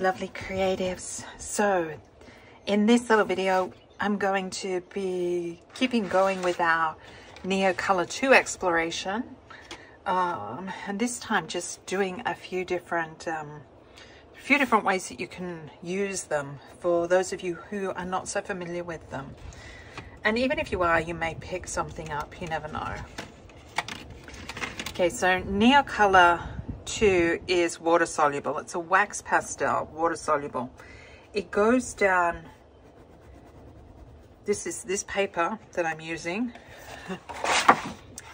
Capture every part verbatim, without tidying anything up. lovely creatives. So in this little video, I'm going to be keeping going with our Neocolor two exploration. Um, and this time just doing a few different, um, few different ways that you can use them for those of you who are not so familiar with them. And even if you are, you may pick something up, you never know. Okay, so Neocolor two is water soluble. It's a wax pastel, water soluble. It goes down, this is this paper that I'm using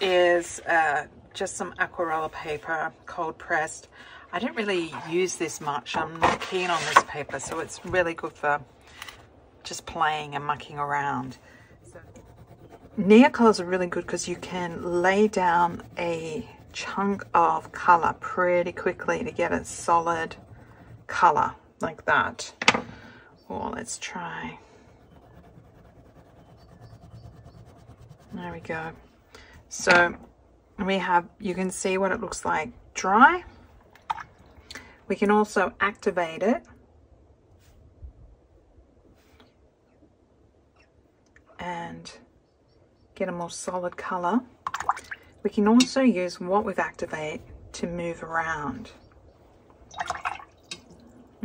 is uh, just some aquarella paper, cold pressed. I don't really use this much. I'm not keen on this paper, so it's really good for just playing and mucking around. So Neocolors are really good because you can lay down a chunk of color pretty quickly to get a solid color like that. Oh, let's try. There we go. So we have, you can see what it looks like dry. We can also activate it and get a more solid color. We can also use what we've activated to move around.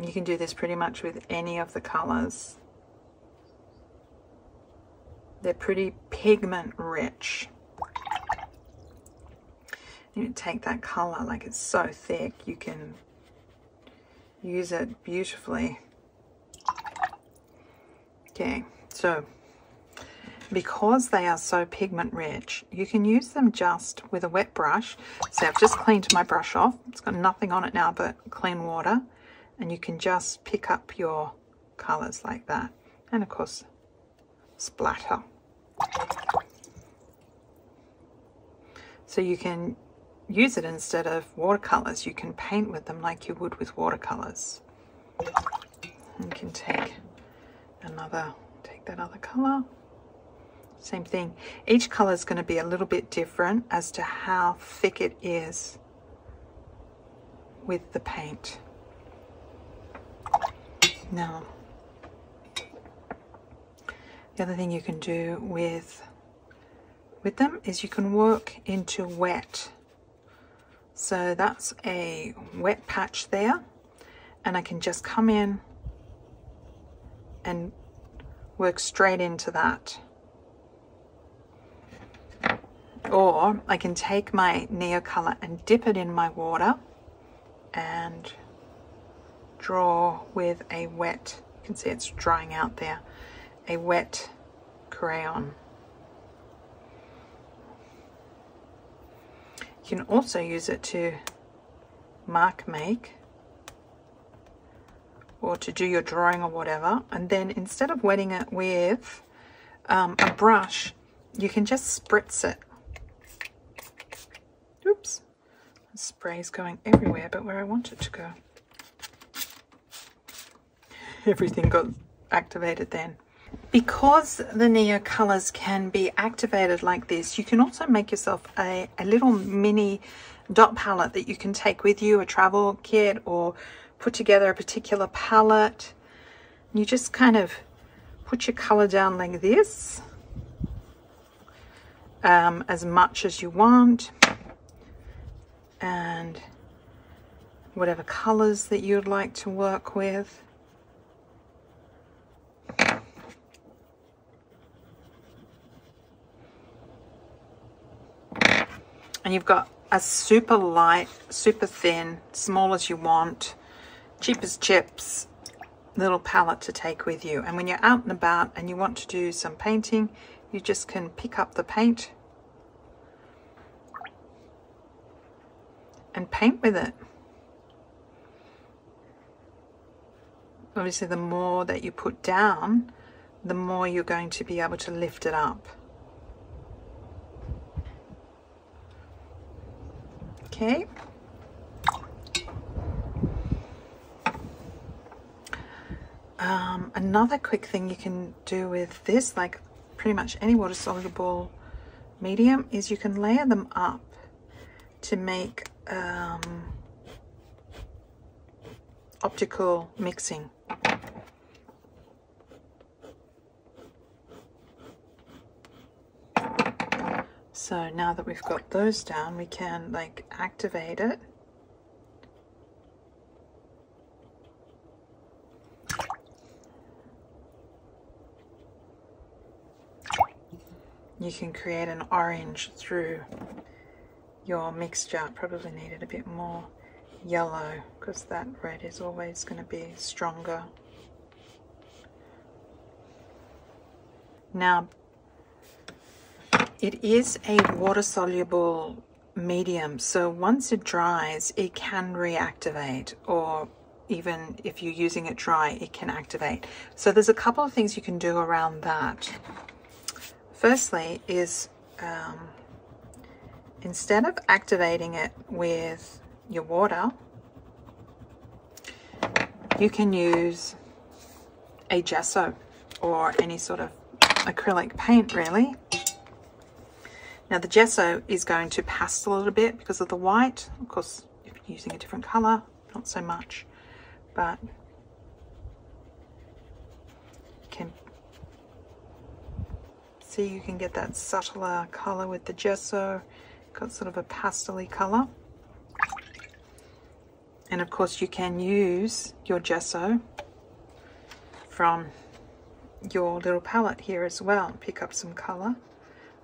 You can do this pretty much with any of the colors. They're pretty pigment rich. You take that color, like it's so thick, you can use it beautifully. Okay, so because they are so pigment rich, you can use them just with a wet brush. So I've just cleaned my brush off. It's got nothing on it now but clean water. And you can just pick up your colors like that. And of course, splatter. So you can use it instead of watercolors. You can paint with them like you would with watercolors. You can take another, take that other color. Same thing. Each color is going to be a little bit different as to how thick it is with the paint. Now, the other thing you can do with with them is you can work into wet. So that's a wet patch there, and I can just come in and work straight into that. Or I can take my Neocolor and dip it in my water and draw with a wet, you can see it's drying out there, a wet crayon. You can also use it to mark make or to do your drawing or whatever, and then instead of wetting it with um, a brush, you can just spritz it. Oops, the spray's going everywhere but where I want it to go. Everything got activated then. Because the Neocolors can be activated like this, you can also make yourself a, a little mini dot palette that you can take with you, a travel kit, or put together a particular palette. You just kind of put your color down like this, um, as much as you want, and whatever colors that you'd like to work with. And you've got a super light, super thin, small as you want, cheap as chips little palette to take with you. And when you're out and about and you want to do some painting, you just can pick up the paint and paint with it. Obviously, the more that you put down, the more you're going to be able to lift it up. Okay, um, another quick thing you can do with this, like pretty much any water soluble medium, is you can layer them up to make um, optical mixing. So now that we've got those down, we can like activate it. You can create an orange through your mixture. Probably needed a bit more yellow because that red is always going to be stronger. Now, it is a water-soluble medium, so once it dries, it can reactivate, or even if you're using it dry, it can activate. So there's a couple of things you can do around that. Firstly is um, instead of activating it with your water, you can use a gesso or any sort of acrylic paint really. Now the gesso is going to pastel a little bit because of the white. Of course, if you're using a different color, not so much, but you can see you can get that subtler color with the gesso. Got sort of a pastel-y color. And of course you can use your gesso from your little palette here as well and pick up some color.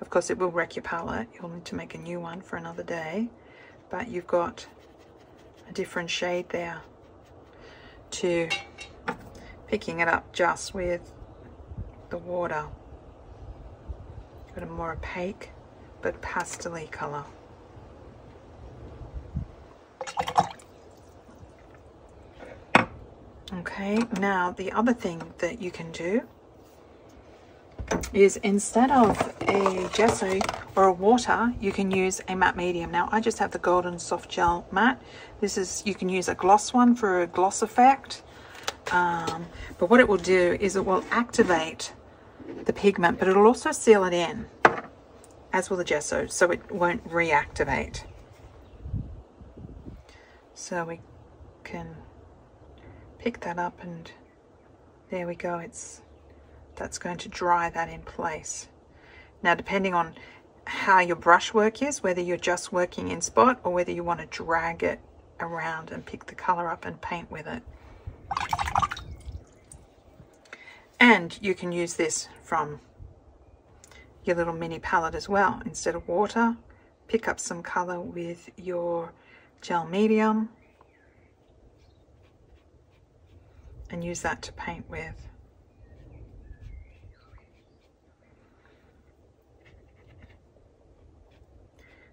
Of course it will wreck your palette, you'll need to make a new one for another day, but you've got a different shade there to picking it up just with the water. Got a more opaque but pastel-y colour. Okay, now the other thing that you can do is instead of a gesso or a water, you can use a matte medium. Now I just have the golden soft gel matte. This is, you can use a gloss one for a gloss effect, um, but what it will do is it will activate the pigment, but it'll also seal it in, as will the gesso, so it won't reactivate. So we can pick that up and there we go, it's that's going to dry that in place. Now depending on how your brush work is, whether you're just working in spot or whether you want to drag it around and pick the color up and paint with it. And you can use this from your little mini palette as well. Instead of water, pick up some color with your gel medium and use that to paint with.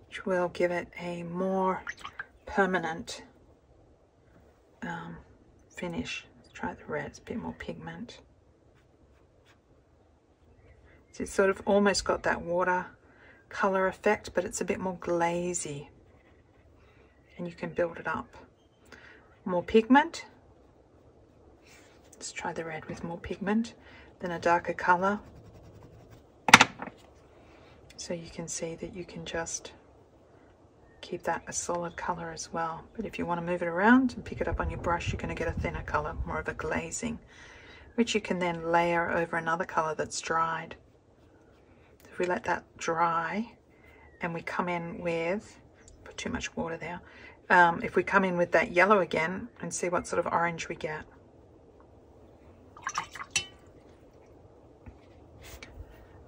Which will give it a more permanent um, finish. Let's try the red, it's a bit more pigment. So it's sort of almost got that water color effect, but it's a bit more glazy and you can build it up. More pigment. Let's try the red with more pigment, then a darker color. So you can see that you can just keep that a solid color as well. But if you want to move it around and pick it up on your brush, you're going to get a thinner color, more of a glazing, which you can then layer over another color that's dried. If we let that dry and we come in with, put too much water there, um, if we come in with that yellow again and see what sort of orange we get.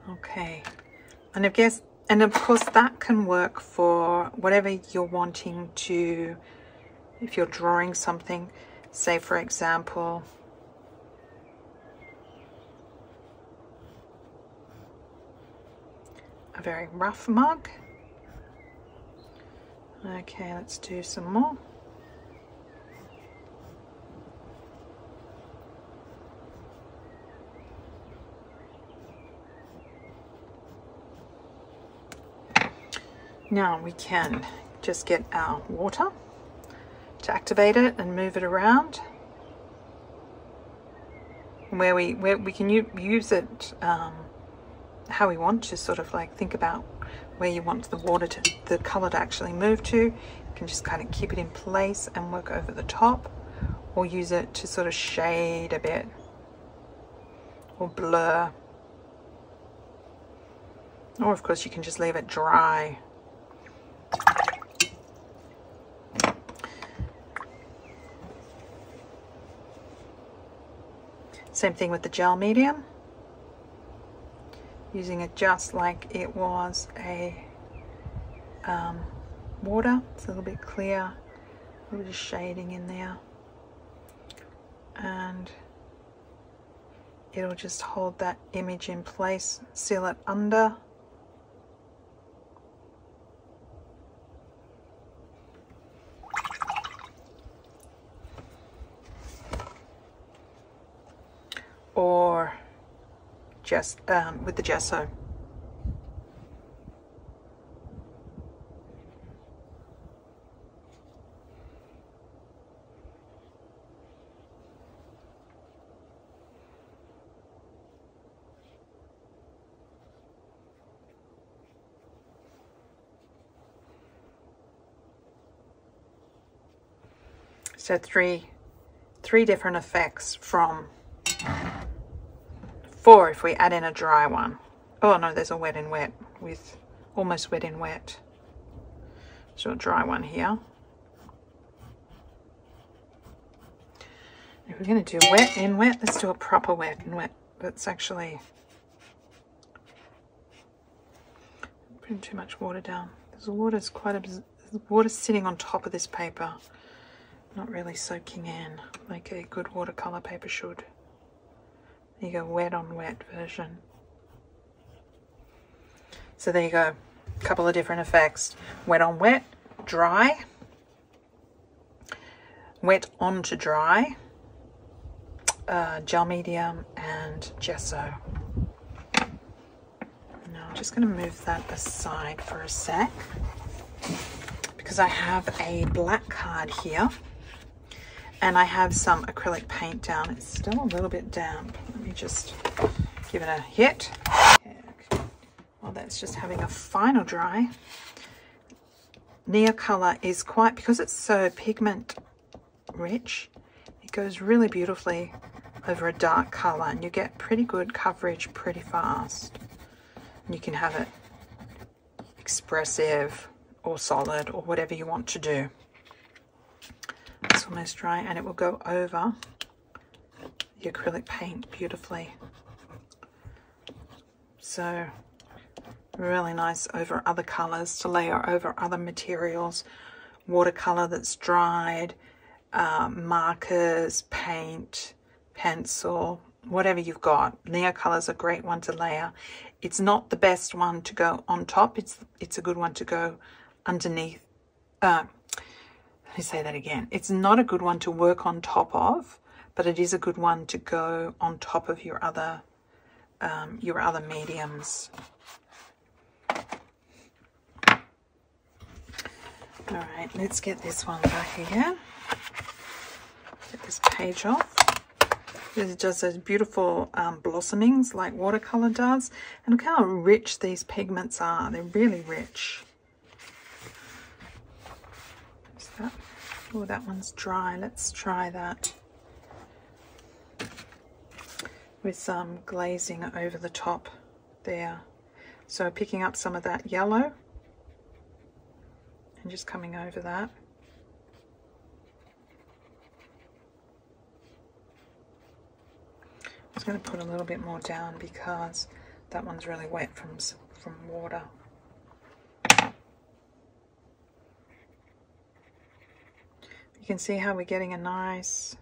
Okay, and I guess, and of course that can work for whatever you're wanting to, if you're drawing something, say for example, a very rough mug. Okay, let's do some more. Now we can just get our water to activate it and move it around. Where we where we can use it um, how we want to, sort of like think about where you want the water to, the color to actually move to. You can just kind of keep it in place and work over the top, or use it to sort of shade a bit or blur. Or of course you can just leave it dry. Same thing with the gel medium. Using it just like it was a um, water. It's a little bit clear, a little shading in there. And it'll just hold that image in place, seal it under. Or just um, with the gesso. So three, three different effects from four if we add in a dry one. Oh no, there's a wet in wet with almost wet in wet. So a dry one here. If we're going to do wet in wet, let's do a proper wet in wet. That's actually putting too much water down. There's water's quite a water sitting on top of this paper. Not really soaking in like a good watercolor paper should. There you go, wet on wet version. So there you go, a couple of different effects. Wet on wet, dry, wet on to dry, uh, gel medium and gesso. Now I'm just gonna move that aside for a sec because I have a black card here. And I have some acrylic paint down. It's still a little bit damp. Let me just give it a hit. Well, that's just having a final dry. Neocolor is quite, because it's so pigment rich, it goes really beautifully over a dark color and you get pretty good coverage pretty fast. And you can have it expressive or solid or whatever you want to do. It's almost dry and it will go over the acrylic paint beautifully. So really nice over other colors to layer over other materials, watercolor that's dried, uh, markers, paint, pencil, whatever you've got. Neocolor is a great one to layer. It's not the best one to go on top. It's, it's a good one to go underneath. Uh, Let me say that again. It's not a good one to work on top of, but it is a good one to go on top of your other um, your other mediums. All right, let's get this one back again. Get this page off. It does those beautiful um, blossomings like watercolor does, and look how rich these pigments are. They're really rich. That. Oh, that one's dry. Let's try that with some glazing over the top there. So picking up some of that yellow and just coming over that. I'm just going to put a little bit more down because that one's really wet from, from water. You can see how we're getting a nice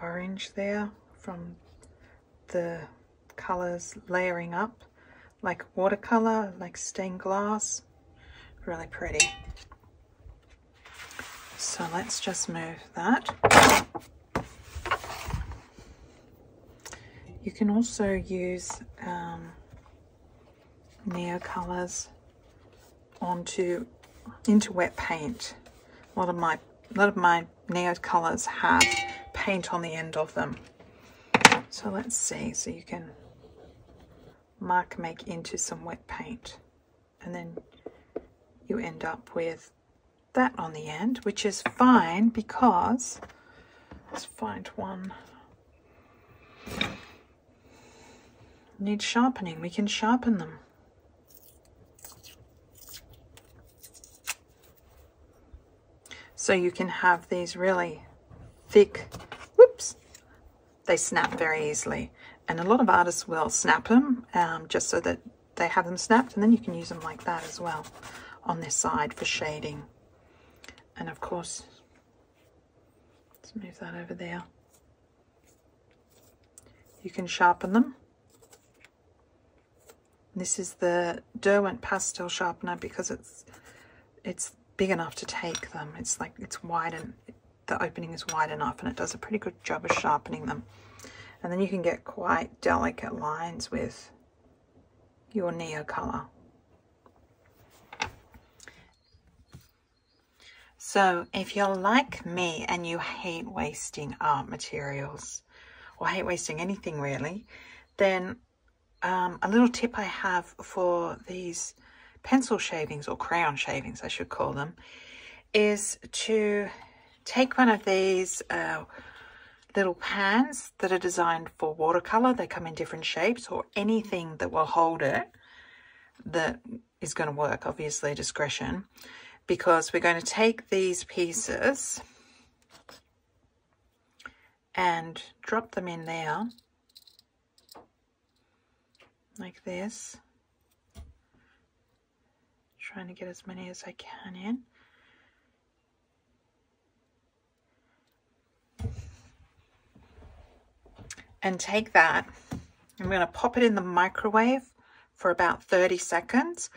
orange there from the colors layering up like watercolor, like stained glass. Really pretty. So let's just move that. You can also use um, neocolors onto into wet paint. A lot of my A lot of my neo colors have paint on the end of them. So let's see. So you can mark make into some wet paint. And then you end up with that on the end, which is fine because Let's find one. Need sharpening. We can sharpen them. So you can have these really thick, whoops, they snap very easily. And a lot of artists will snap them um, just so that they have them snapped, and then you can use them like that as well on this side for shading. And of course, let's move that over there. You can sharpen them. This is the Derwent pastel sharpener because it's it's big enough to take them. It's like it's wide and the opening is wide enough, and it does a pretty good job of sharpening them. And then you can get quite delicate lines with your Neocolor. So if you're like me and you hate wasting art materials, or hate wasting anything really, then um, a little tip I have for these pencil shavings, or crayon shavings I should call them, is to take one of these uh, little pans that are designed for watercolor. They come in different shapes, or anything that will hold it that is going to work, obviously discretion, because we're going to take these pieces and drop them in there like this, trying to get as many as I can in. And take that, I'm going to pop it in the microwave for about thirty seconds.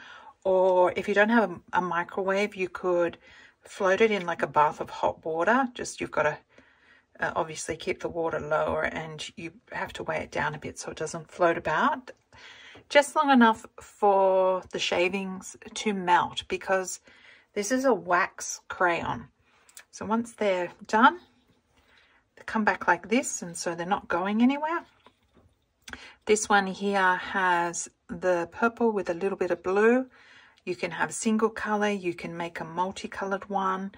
Or if you don't have a, a microwave, you could float it in like a bath of hot water. Just you've got to uh, obviously keep the water lower, and you have to weigh it down a bit so it doesn't float about. Just long enough for the shavings to melt, because this is a wax crayon. So once they're done, come back like this, and so they're not going anywhere. This one here has the purple with a little bit of blue. You can have single color, you can make a multicolored one.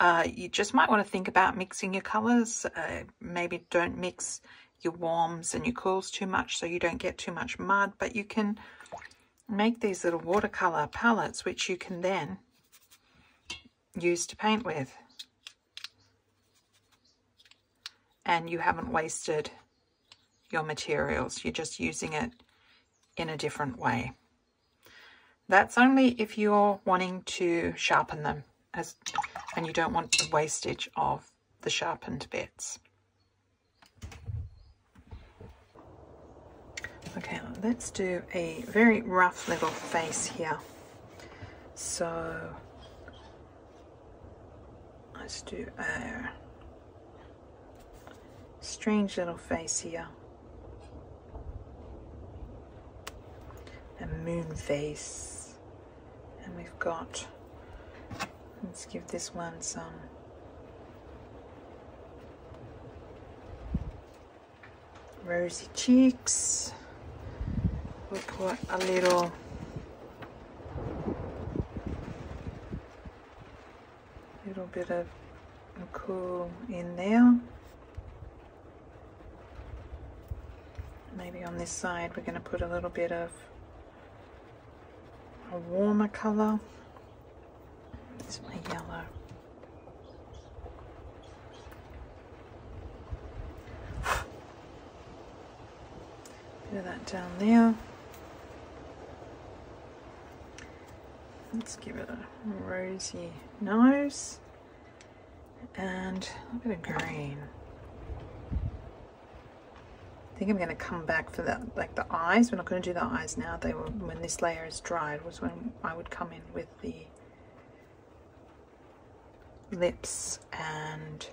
Uh, you just might want to think about mixing your colors. Uh, maybe don't mix your warms and your cools too much so you don't get too much mud, but you can make these little watercolor palettes which you can then use to paint with. And you haven't wasted your materials. You're just using it in a different way. That's only if you're wanting to sharpen them, as, and you don't want the wastage of the sharpened bits. Okay, let's do a very rough little face here. So let's do a strange little face here, a moon face, and we've got, let's give this one some rosy cheeks. We'll put a little little bit of cool in there. Maybe on this side we're going to put a little bit of a warmer colour. It's my yellow. Bit of that down there. Let's give it a rosy nose and a bit of green. I think I'm going to come back for that, like the eyes. We're not going to do the eyes now. They were when this layer is dried, was when I would come in with the lips and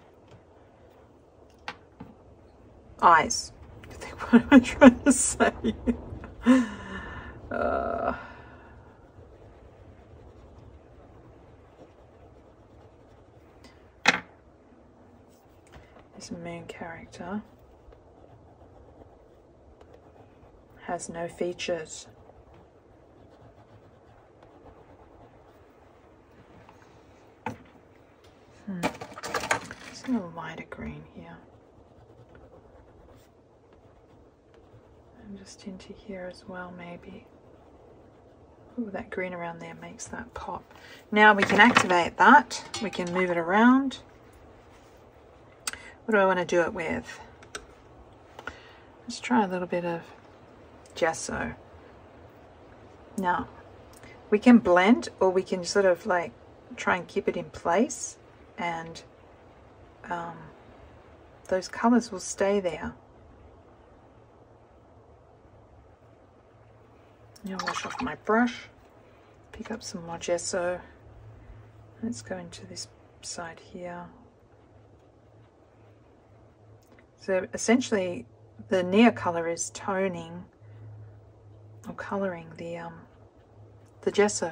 eyes. I think, what am I trying to say? uh, this moon character has no features. Hmm. So just going to light a green here and just into here as well, maybe. Ooh, that green around there makes that pop. Now we can activate that. We can move it around. What do I want to do it with? Let's try a little bit of gesso. Now, we can blend, or we can sort of like try and keep it in place, and um, those colors will stay there. Now wash off my brush, pick up some more gesso. Let's go into this side here. So essentially the Neocolor is toning or coloring the um, the gesso.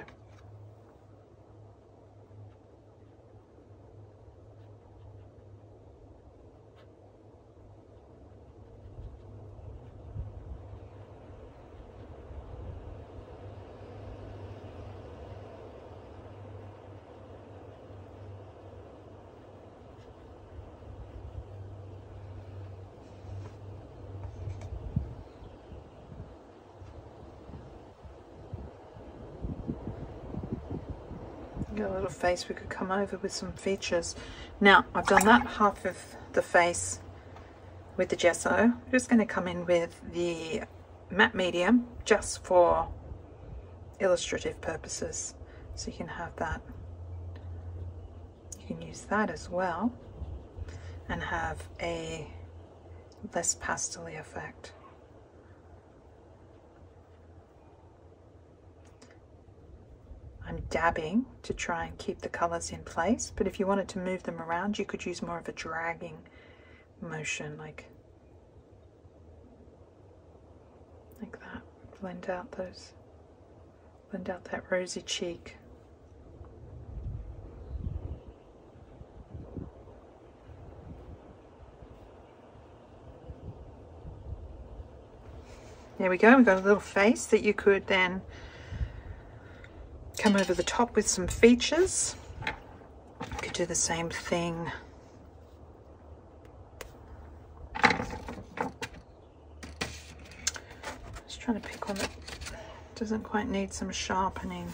Got a little face we could come over with some features. Now I've done that half of the face with the gesso. I'm just going to come in with the matte medium just for illustrative purposes, so you can have that, you can use that as well and have a less pastel-y effect. I'm dabbing to try and keep the colors in place, but if you wanted to move them around, you could use more of a dragging motion, like like that. Blend out those, blend out that rosy cheek. There we go. We've got a little face that you could then come over the top with some features. You could do the same thing just trying to pick one that doesn't quite need some sharpening.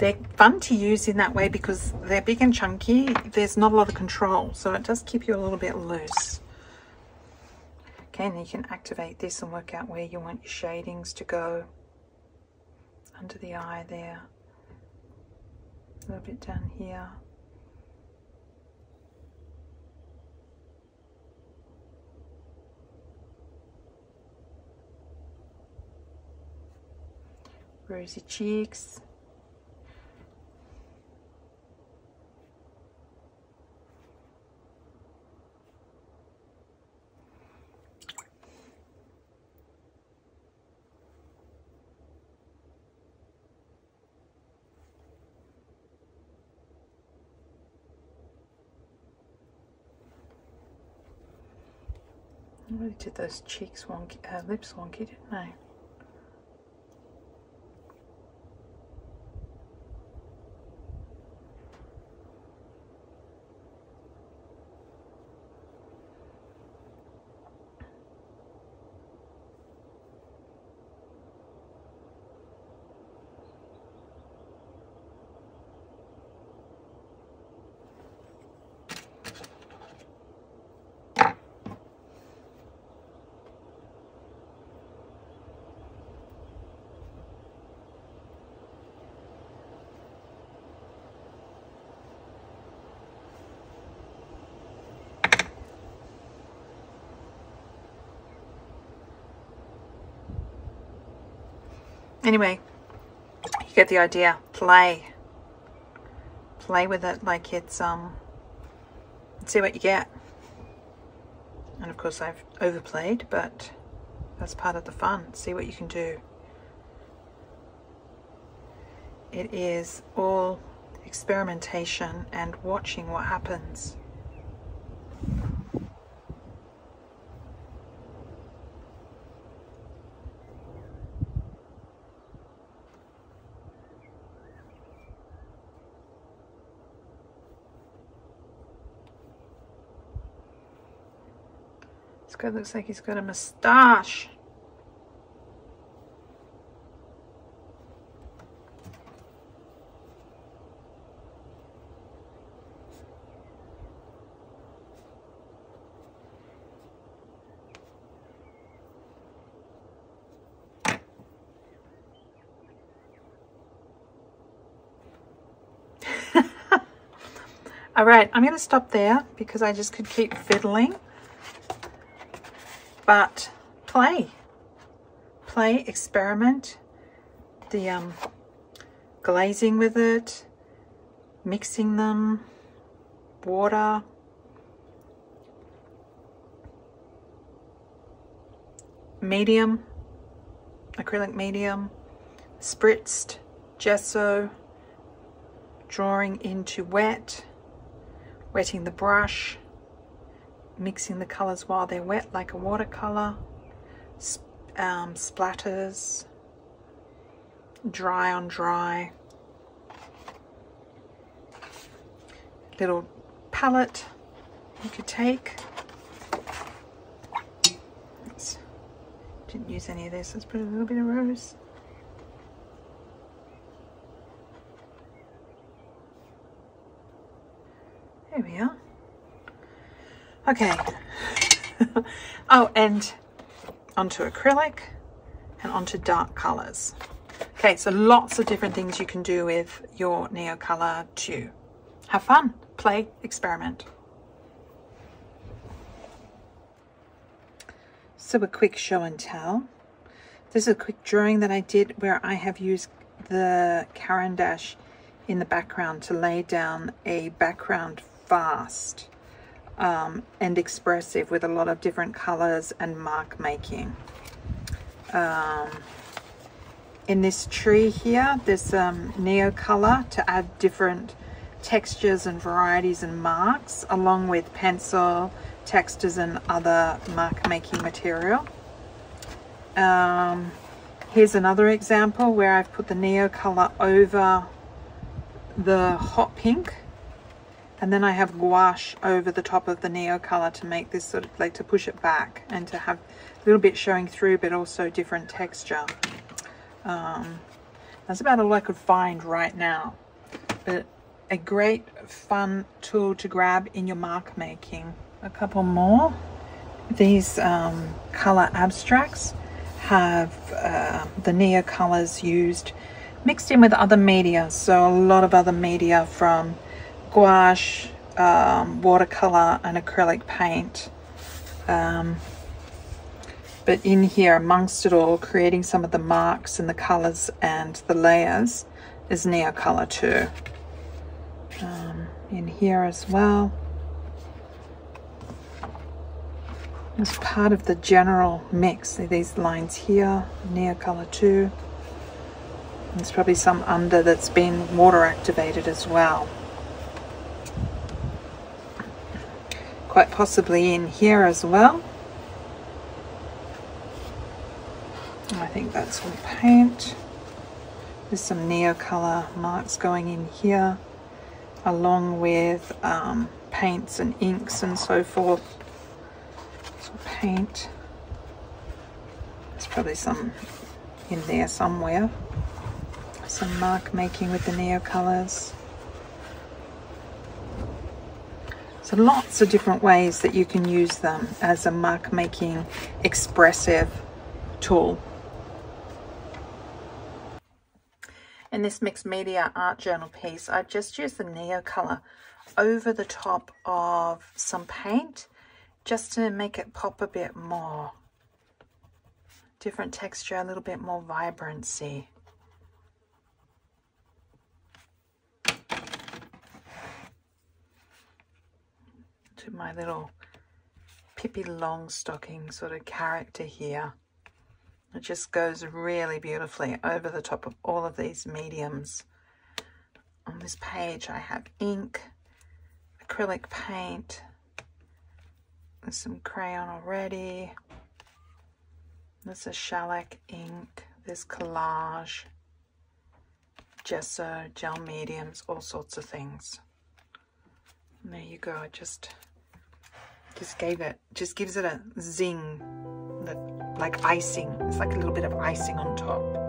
They're fun to use in that way because they're big and chunky. There's not a lot of control, so it does keep you a little bit loose. Okay, and you can activate this and work out where you want your shadings to go. Under the eye there. A little bit down here. Rosy cheeks. I really did those cheeks wonky, uh, lips wonky, didn't I? Anyway, you get the idea. Play. play with it, like it's um see what you get. And of course I've overplayed, but that's part of the fun. See what you can do. It is all experimentation and watching what happens. This guy looks like he's got a moustache. All right, I'm going to stop there because I just could keep fiddling. But play, play, experiment, the um, glazing with it, mixing them, water. Medium, acrylic medium, spritzed, gesso, drawing into wet. Wetting the brush, mixing the colors while they're wet like a watercolor, sp um, splatters, dry on dry, little palette you could take. Oops. Didn't use any of this, let's put a little bit of rose. There we are. Okay. Oh, and onto acrylic and onto dark colors. Okay, so lots of different things you can do with your Neocolor two. Have fun, play, experiment. So a quick show and tell. This is a quick drawing that I did where I have used the Caran d'Ache in the background to lay down a background fast um, and expressive with a lot of different colors and mark making. Um, in this tree here, there's um, Neocolor to add different textures and varieties and marks, along with pencil, textures and other mark making material. Um, here's another example where I've put the Neocolor over the hot pink, and then I have gouache over the top of the Neocolor to make this sort of like to push it back and to have a little bit showing through, but also different texture. Um, that's about all I could find right now, but a great fun tool to grab in your mark making. A couple more. These um, color abstracts have uh, the Neocolors used mixed in with other media, so a lot of other media from gouache, um, watercolor and acrylic paint, um, but in here amongst it all, creating some of the marks and the colors and the layers is Neocolor two. Um, in here as well, as part of the general mix, these lines here, Neocolor two. There's probably some under that's been water activated as well. Quite possibly in here as well. I think that's all paint. There's some Neocolor marks going in here, along with um, paints and inks and so forth. So paint. There's probably some in there somewhere. Some mark making with the Neocolors. So lots of different ways that you can use them as a mark making expressive tool. In this mixed media art journal piece, I've just used the Neocolor over the top of some paint just to make it pop a bit more. Different texture, a little bit more vibrancy. to my little Pippi Longstocking sort of character here. It just goes really beautifully over the top of all of these mediums. On this page I have ink, acrylic paint, there's some crayon already, there's a shellac ink, there's collage, gesso, gel mediums, all sorts of things. And there you go, it just just gave it just gives it a zing, like icing. It's like a little bit of icing on top.